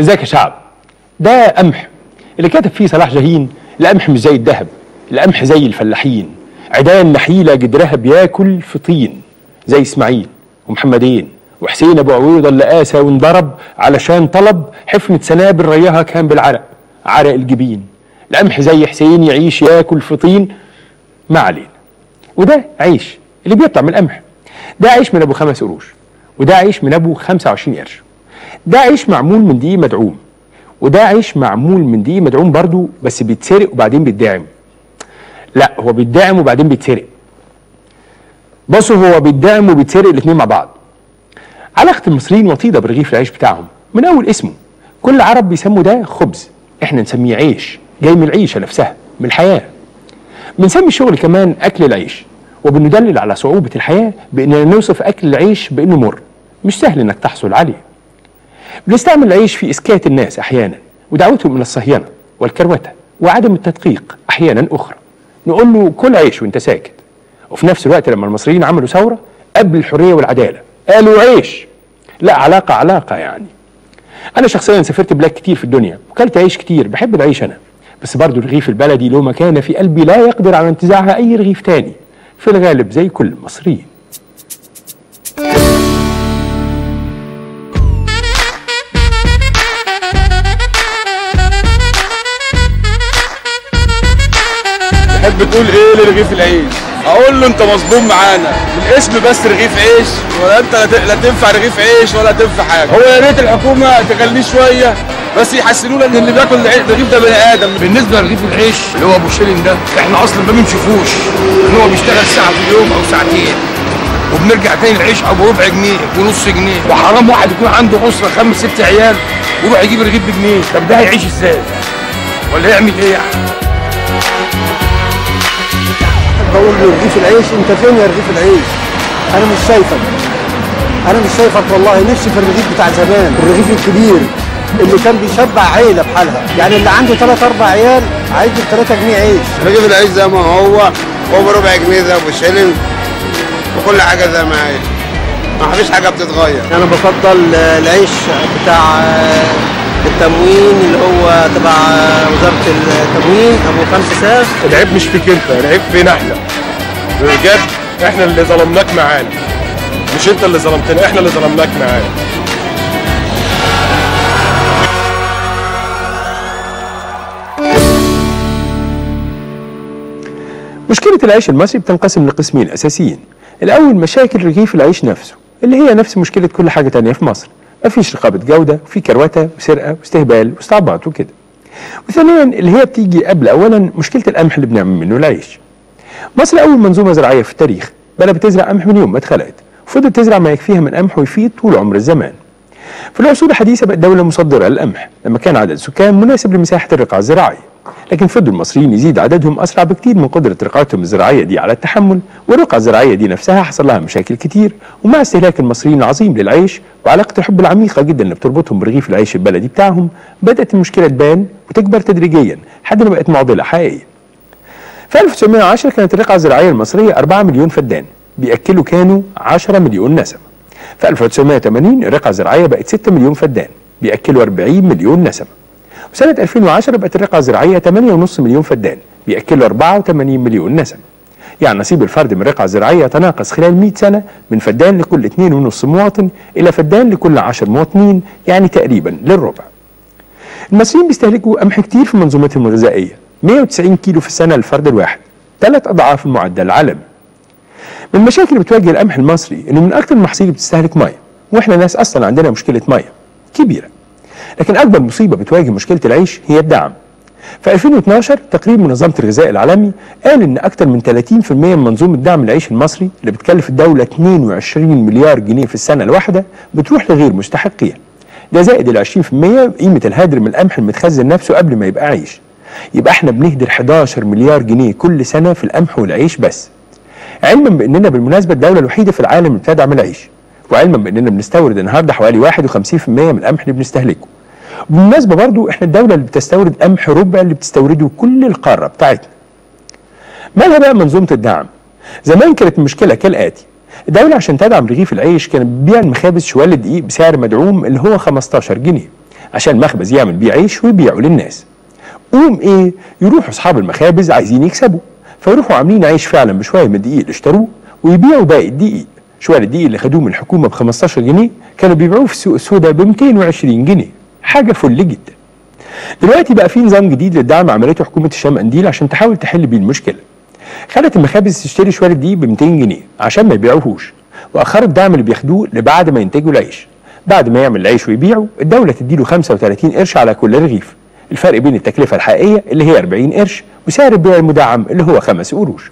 ازيك يا شعب؟ ده قمح اللي كاتب فيه صلاح جاهين. القمح مش زي الذهب، القمح زي الفلاحين، عدان نحيله جدرها بياكل في طين، زي اسماعيل ومحمدين وحسين ابو عويضه اللي قاسى وانضرب علشان طلب حفنه سنابل رياها كان بالعرق، عرق الجبين. القمح زي حسين يعيش ياكل في طين. ما علينا. وده عيش اللي بيطلع من القمح، ده عيش من ابو 5 قروش، وده عيش من ابو 25 قرش، ده عيش معمول من دقيق مدعوم، وده عيش معمول من دقيق مدعوم برضو، بس بيتسرق وبعدين بيتدعم. لا، هو بيتدعم وبعدين بيتسرق. بصوا، هو بيتدعم وبيتسرق الاثنين مع بعض. علاقة المصريين وطيدة برغيف العيش بتاعهم من أول اسمه. كل عرب بيسموا ده خبز، احنا نسميه عيش، جاي من العيشة نفسها، من الحياة. بنسمي الشغل كمان أكل العيش، وبندلل على صعوبة الحياة بأننا نوصف أكل العيش بأنه مر، مش سهل إنك تحصل عليه. بنستعمل العيش في إسكات الناس أحيانا، ودعوتهم من الصهينة والكروتة وعدم التدقيق أحيانا أخرى. نقول له كل عيش وأنت ساكت. وفي نفس الوقت لما المصريين عملوا ثورة قبل الحرية والعدالة قالوا عيش. لا، علاقة علاقة يعني. أنا شخصيا سافرت بلاد كتير في الدنيا وكلت عيش كتير، بحب العيش أنا، بس برضه الرغيف البلدي له مكانة في قلبي لا يقدر على انتزاعها أي رغيف تاني، في الغالب زي كل المصريين. تحب تقول إيه لرغيف العيش؟ أقول له أنت مظلوم معانا، الاسم بس رغيف عيش، ولا أنت لا تنفع رغيف عيش ولا تنفع حاجة. هو يا ريت الحكومة تغليه شوية بس يحسنوا لنا ان اللي بياكل الرغيف ده بني ادم. بالنسبه لرغيف العيش اللي هو ابو شيلين ده، احنا اصلا ما بنشوفوش، ان هو بيشتغل ساعه في اليوم او ساعتين وبنرجع تاني العيش ابو ربع جنيه ونص جنيه. وحرام واحد يكون عنده اسره 5 6 عيال ويروح يجيب رغيف بجنيه. طب ده هيعيش ازاي؟ ولا هيعمل ايه يعني؟ بقول له رغيف العيش انت فين يا رغيف العيش؟ انا مش شايفك، انا مش شايفك والله. نفسي في الرغيف بتاع زمان، الرغيف الكبير اللي كان بيشبع عيله بحالها، يعني اللي عنده 3 4 عيال عايز 3 جنيه عيش. رغيف العيش زي ما هو بربع جنيه زي ابو شيلين، وكل حاجه زي ما هي، ما فيش حاجه بتتغير. انا بفضل العيش بتاع التموين اللي هو تبع وزاره التموين ابو 5 ساغ. العيب مش فيك انت، العيب فينا احنا بجد، احنا اللي ظلمناك معانا، مش انت اللي ظلمتنا، احنا اللي ظلمناك معانا. مشكلة العيش المصري بتنقسم لقسمين أساسيين. الأول مشاكل رغيف العيش نفسه، اللي هي نفس مشكلة كل حاجة تانية في مصر، مفيش رقابة جودة، وفي كروتة وسرقة واستهبال واستعباط وكده. وثانيا اللي هي بتيجي قبل أولا مشكلة القمح اللي بنعمل منه العيش. مصر أول منظومة زراعية في التاريخ، بلا بتزرع قمح من يوم ما اتخلقت، وفضلت تزرع ما يكفيها من قمح ويفيد طول عمر الزمان. في العصور الحديثة بقت دولة مصدرة للقمح لما كان عدد السكان مناسب لمساحة الرقعة الزراعية، لكن فضل المصريين يزيد عددهم أسرع بكتير من قدرة رقعتهم الزراعية دي على التحمل، والرقعة الزراعية دي نفسها حصل لها مشاكل كتير. ومع استهلاك المصريين العظيم للعيش وعلاقة الحب العميقة جدا اللي بتربطهم برغيف العيش البلدي بتاعهم، بدأت المشكلة تبان وتكبر تدريجيا لحد ما بقت معضلة حقيقية. في 1910 كانت الرقعة الزراعية المصرية 4 مليون فدان، بيأكلوا كانوا 10 مليون نسمة. في 1980 الرقعة الزراعية بقت 6 مليون فدان، بيأكلوا 40 مليون نسمة. وسنة 2010 بقت الرقعة الزراعية 8.5 مليون فدان، بيأكلوا 84 مليون نسمة. يعني نصيب الفرد من الرقعة الزراعية تناقص خلال 100 سنة من فدان لكل 2.5 مواطن إلى فدان لكل 10 مواطنين، يعني تقريبا للربع. المصريين بيستهلكوا قمح كتير في منظومتهم الغذائية، 190 كيلو في السنة للفرد الواحد، 3 أضعاف المعدل العالمي. من المشاكل اللي بتواجه القمح المصري إنه من أكثر المحاصيل بتستهلك مية، وإحنا ناس أصلا عندنا مشكلة مية كبيرة. لكن أكبر مصيبة بتواجه مشكلة العيش هي الدعم. في 2012 تقرير منظمة الغذاء العالمي قال إن أكثر من 30% من منظومة دعم العيش المصري اللي بتكلف الدولة 22 مليار جنيه في السنة الواحدة بتروح لغير مستحقيها. ده زائد ال 20% قيمة الهدر من القمح المتخزن نفسه قبل ما يبقى عيش. يبقى إحنا بنهدر 11 مليار جنيه كل سنة في القمح والعيش بس. علما بأننا بالمناسبة الدولة الوحيدة في العالم اللي بتدعم العيش، وعلما بأننا بنستورد النهارده حوالي 51% من القمح اللي بنستهلكه. بالمناسبة برضو احنا الدولة اللي بتستورد قمح ربع اللي بتستورده كل القارة بتاعتنا. مالها بقى منظومة الدعم؟ زمان كانت المشكلة كالآتي: الدولة عشان تدعم رغيف العيش كانت بتبيع المخابز شوال الدقيق بسعر مدعوم اللي هو 15 جنيه، عشان مخبز يعمل بيه عيش ويبيعه للناس. قوم ايه؟ يروحوا اصحاب المخابز عايزين يكسبوا، فيروحوا عاملين عيش فعلا بشويه من الدقيق اللي اشتروه ويبيعوا باقي الدقيق. شويه الدقيق اللي خدوه من الحكومه ب 15 جنيه كانوا بيبيعوه في السوق السوداء ب 220 جنيه، حاجه فل جدا. دلوقتي بقى في نظام جديد للدعم عملته حكومه الشام قنديل عشان تحاول تحل بيه المشكله. خلت المخابز تشتري شويه الدقيق ب 200 جنيه عشان ما يبيعوهوش، واخرت الدعم اللي بياخدوه لبعد ما ينتجوا العيش. بعد ما يعمل العيش ويبيعه الدوله تديله 35 قرش على كل رغيف، الفرق بين التكلفه الحقيقيه اللي هي 40 قرش وسعر البيع المدعم اللي هو 5 قروش.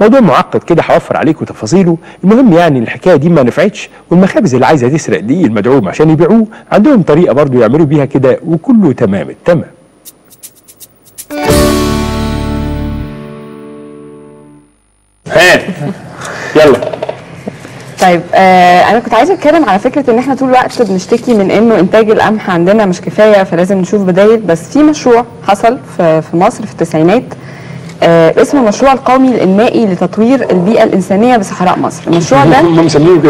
موضوع معقد كده هوفر عليكم تفاصيله. المهم يعني الحكايه دي ما نفعتش، والمخابز اللي عايزه تسرق دقيق المدعوم عشان يبيعوه عندهم طريقه برضه يعملوا بيها كده، وكله تمام التمام. هات يلا. طيب انا كنت عايزه اتكلم على فكره ان احنا طول الوقت بنشتكي من انه انتاج القمح عندنا مش كفايه، فلازم نشوف بدايل. بس في مشروع حصل في مصر في التسعينات اسمه المشروع القومي الانمائي لتطوير البيئه الانسانيه بصحراء مصر. المشروع ده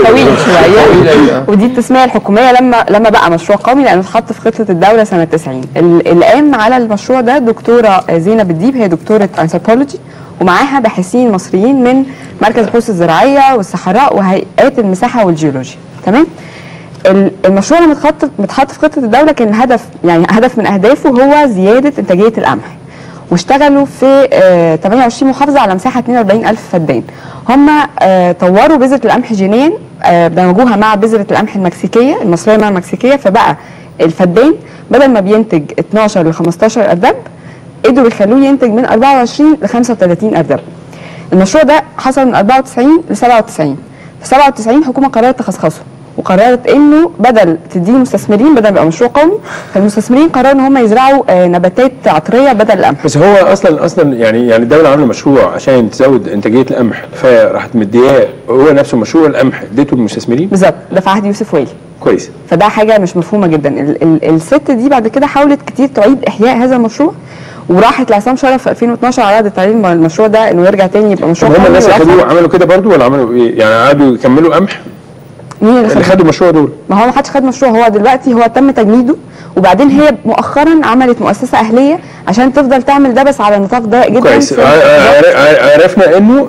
طويل شويه ودي التسميه الحكوميه لما بقى مشروع قومي، لانه اتحط في خطه الدوله سنه 90. الان على المشروع ده دكتوره زينب الديب، هي دكتوره انثروبولوجي، ومعاها باحثين مصريين من مركز البحوث الزراعيه والصحراء وهيئات المساحه والجيولوجيا. تمام؟ المشروع اللي متحط في خطه الدوله كان الهدف، يعني هدف من اهدافه هو زياده انتاجيه القمح. واشتغلوا في 28 محافظه على مساحه 42000 فدان. هم طوروا بذره القمح جينيا، دمجوها مع بذره القمح المكسيكيه المصريه مع المكسيكيه، فبقى الفدان بدل ما بينتج 12 ل 15 اردب قدروا يخلوه ينتج من 24 ل 35 اردب. المشروع ده حصل من 94 ل 97. في 97 الحكومه قررت تخصخصه، وقررت انه بدل تديه المستثمرين، بدل يبقى مشروع قومي، فالمستثمرين قرروا ان هم يزرعوا نباتات عطريه بدل القمح. بس هو اصلا يعني الدوله عامله مشروع عشان تزود انتاجيه القمح، فراحت مدياه هو نفسه مشروع القمح اديته للمستثمرين؟ بالظبط، ده في عهد يوسف وائل. كويس. فده حاجه مش مفهومه جدا. الست دي بعد كده حاولت كتير تعيد احياء هذا المشروع، وراحت لعصام شرف في 2012 على عقد تعيين المشروع ده انه يرجع تاني يبقى مشروع قومي. هم الناس اللي عملوا كده برضه ولا عملوا ايه؟ يعني قعدوا يكملوا قمح؟ مين اللي خدوا المشروع دول؟ ما هو ما حدش خد مشروع، هو دلوقتي هو تم تجميده، وبعدين هي مؤخرا عملت مؤسسه اهليه عشان تفضل تعمل ده بس على نطاق ضيق جدا. كويس. عرفنا انه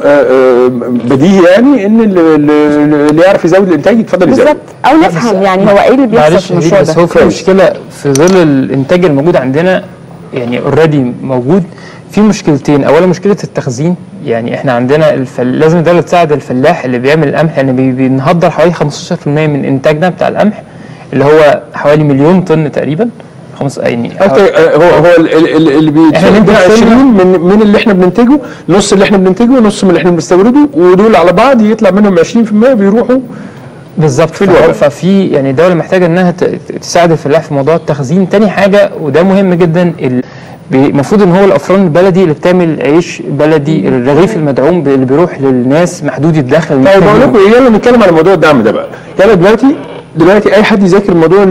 بديهي يعني ان اللي يعرف يزود الانتاج يتفضل يزود. بالظبط، او نفهم يعني هو ايه اللي بيحصل في المشروع ده. بس هو في مشكله في ظل الانتاج الموجود عندنا، يعني اوريدي موجود في مشكلتين. اولا مشكله التخزين، يعني احنا عندنا لازم الدوله تساعد الفلاح اللي بيعمل القمح، لان يعني بنهدر حوالي 15% من انتاجنا بتاع القمح اللي هو حوالي 1,000,000 طن تقريبا. هو اللي بيتكلم 20 من اللي احنا بننتجه، نص اللي احنا بننتجه ونص من اللي احنا بنستورده، ودول على بعض يطلع منهم 20% بيروحوا بالظبط في الوباء. ففي يعني الدوله محتاجه انها تساعد الفلاح في موضوع التخزين. تاني حاجه وده مهم جدا، المفروض ان هو الافران البلدي اللي بتعمل عيش بلدي، الرغيف المدعوم اللي بيروح للناس محدود الدخل. طيب بقول لكم يلا نتكلم على موضوع الدعم ده بقى. يلا دلوقتي اي حد يذاكر موضوع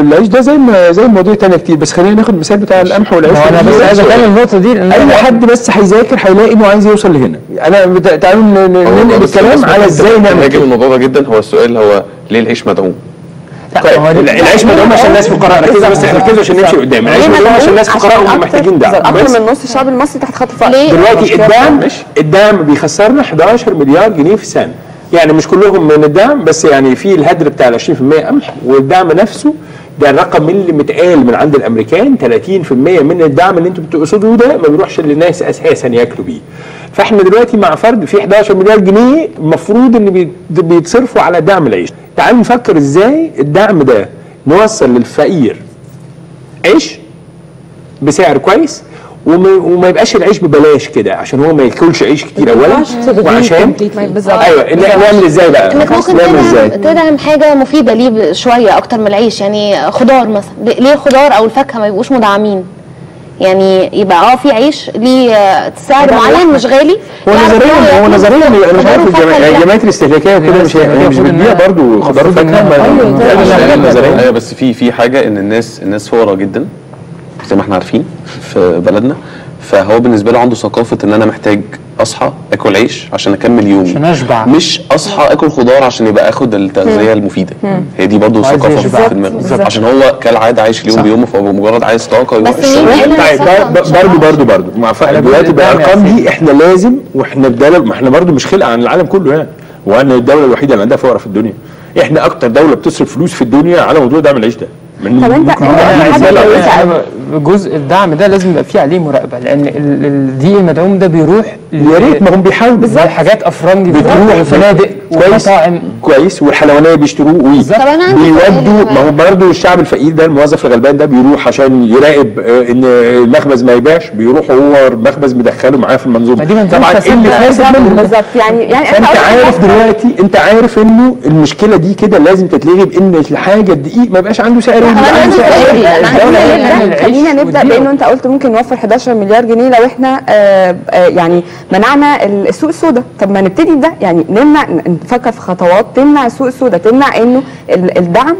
العيش ده زي مواضيع ثانيه كتير، بس خلينا ناخد مثال بتاع القمح والعيش. انا بس عايز اتكلم النقطه دي، اي حد بس هيذاكر هيلاقي انه عايز يوصل لهنا. انا تعالوا ننقل الكلام على ازاي نعمل كده. الموضوع ده جدا، هو السؤال هو ليه العيش مدعوم؟ العيش مدعوم عشان الناس فقراء. ركزوا بس، ركزوا عشان نمشي قدام. العيش مدعوم عشان الناس فقراء ومحتاجين دعم. اكتر من نص الشعب المصري تحت خط الفقر دلوقتي. الدعم بيخسرنا 11 مليار جنيه في السنه، يعني مش كلهم من الدعم، بس يعني في الهدر بتاع ال 20% قمح، والدعم نفسه ده الرقم اللي متقال من عند الامريكان 30% من الدعم اللي انتم بتقصدوه ده ما بيروحش للناس اساسا ياكلوا بيه. فاحنا دلوقتي مع فرد في 11 مليار جنيه المفروض ان بيتصرفوا على دعم العيش. تعالوا نفكر ازاي الدعم ده نوصل للفقير عيش بسعر كويس، وما يبقاش العيش ببلاش كده، عشان هو ما ياكلش عيش كتير اولا، وعشان ايوه نعمل ازاي بقى؟ انك ممكن تدعم حاجه مفيده ليه شويه اكتر من العيش، يعني خضار مثلا. ليه الخضار او الفاكهه ما يبقوش مدعمين؟ يعني يبقى في عيش ليه سعر معين مش غالي. هو نظريا مش عارف الجمعيات الاستهلاكيه وكده مش بتبيع برضه خضار وفاكهه. ايوه بس في حاجه ان الناس فقراء جدا زي ما احنا عارفين في بلدنا، فهو بالنسبه له عنده ثقافه ان انا محتاج اصحى اكل عيش عشان اكمل يومي، عشان اشبع، مش اصحى اكل خضار عشان يبقى اخد التغذيه المفيده. هي دي برضه ثقافه في دماغه، عشان هو كالعاده عايش اليوم بيومه، فهو مجرد عايز طاقه ويروح الشغل. برضه مع فرق دلوقتي بالارقام دي، احنا لازم، واحنا بدانا، ما احنا برضه مش خلقه عن العالم كله يعني، وانا الدوله الوحيده اللي عندها فقراء في الدنيا، احنا اكتر دوله بتصرف فلوس في الدنيا على موضوع دعم العيش ده. طب انت جزء الدعم ده لازم يبقى فيه عليه مراقبه، لان الدقيق المدعوم ده بيروح، يا ريت ما هم بيحاولوا بالظبط، حاجات افرنجي بتروح وفنادق ومطاعم كويس، والحلوانيه بيشتروه وبيودوا. ما هو برضه الشعب الفقير ده، الموظف الغلبان ده بيروح عشان يراقب ان المخبز ما يبيعش، بيروح هو المخبز مدخله معاه في المنظومه. طبعا اللي فاسد بالظبط يعني انت عارف دلوقتي، انت عارف انه المشكله دي كده لازم تتلغي، بان الحاجه الدقيق ما يبقاش عنده سعر. خلينا نبدا بانه انت قلت ممكن نوفر 11 مليار جنيه لو احنا يعني منعنا السوق السوداء. طب ما نبتدي بده، يعني نمنع، نفكر في خطوات تمنع السوق السوداء، تمنع انه الدعم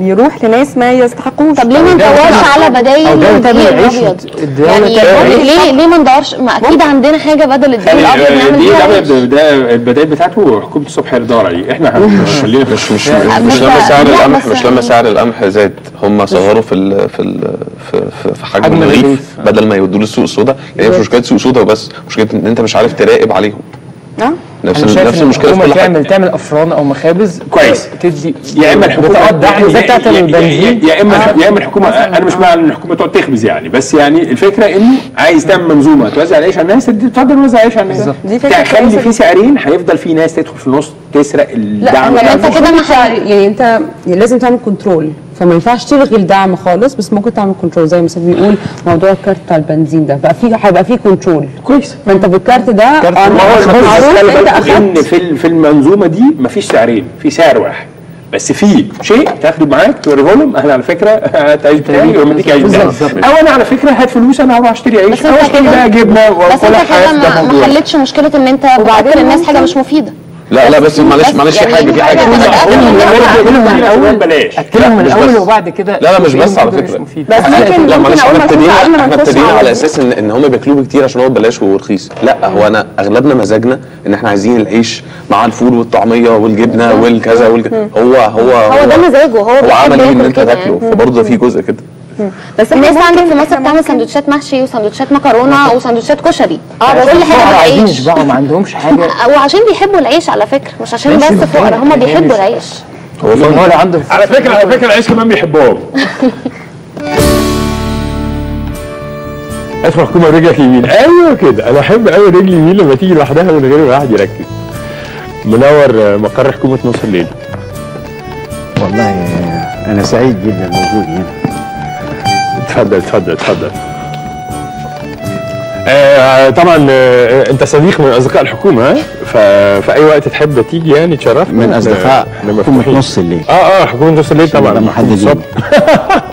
يروح لناس ما يستحقوش. طب ليه ما ندورش على بدايل الدقيق الابيض؟ يعني ليه ما ندورش؟ ما اكيد عندنا حاجه بدل الدقيق الابيض نعمل بيها. الدقيق ده البدايل بتاعته حكومه الصبح هتدور عليه، احنا خلينا مش لما سعر القمح، زاد هم صغروا في حجم الرغيف بدل ما يودوا له السوق السوداء. يعني مش مشكله سوق سوداء وبس، مشكله ان انت مش عارف تراقب عليهم. نفس المشكله في كل حاجه. تعمل افران او مخابز كويس، تدي يا اما الحكومه الدعم زي بتاعت البنزين، يا اما الحكومه. انا مش مع ان الحكومه تقعد تخبز يعني، بس يعني الفكره انه عايز تعمل منظومه توزع العيش على الناس، تقدر توزع العيش على الناس، تخلي في سعرين، هيفضل في ناس تدخل في النص تسرق الدعم. لا انت كده يعني انت لازم تعمل كنترول، فما ينفعش تلغي الدعم خالص، بس ممكن تعمل كنترول زي مثلا بيقول موضوع الكارت بتاع البنزين ده، بقى فيه، هيبقى فيه كنترول كويس. ما انت بالكارت ده معروف انت اخدت ان في المنظومه دي مفيش سعرين، في سعر واحد بس، في شيء تاخده معاك توريه لهم، انا على فكره هتعيش بتاعي ومديك عيش بتاعي، او انا على فكره هات فلوس انا هروح اشتري عيش، او اشتري بقى جبنه وكل حاجه. بس انت ما حلتش مشكله ان انت بتاكل الناس حاجه مش مفيده. لا بس معلش في حاجه من الاول، بلاش اتكلم من الاول وبعد كده. لا مش بس على فكره، بس ممكن احنا ابتدينا على اساس ان هم بياكلوه كتير عشان هو ببلاش ورخيص. لا هو انا اغلبنا مزاجنا ان احنا عايزين العيش مع الفول والطعميه والجبنه والكذا والكذا، هو ده مزاجه، هو عمل ايه ان انت تاكله، فبرضه في جزء كده. بس الناس عندك في مصر بتعمل سندوتشات محشي وسندوتشات مكرونه وسندوتشات كشري، كل حاجه بالعيش بقى، ما عندهمش حاجه. وعشان بيحبوا العيش على فكره، مش عشان بس فقراء، هم بيحبوا العيش. هو عنده على فكره العيش كمان بيحبوه. اسمع، الحكومه رجلك يمين، ايوه كده، انا احب قوي رجلي يمين لما تيجي لوحدها من غير ما حد يركز. منور مقر حكومه نص الليل. والله انا سعيد جدا موجود هنا. اتفضل. طبعا انت صديق من اصدقاء الحكومه، ففي اي وقت تحب تيجي يعني تشرفنا. من اصدقاء حكومه نص الليل. حكومه نص الليل طبعا.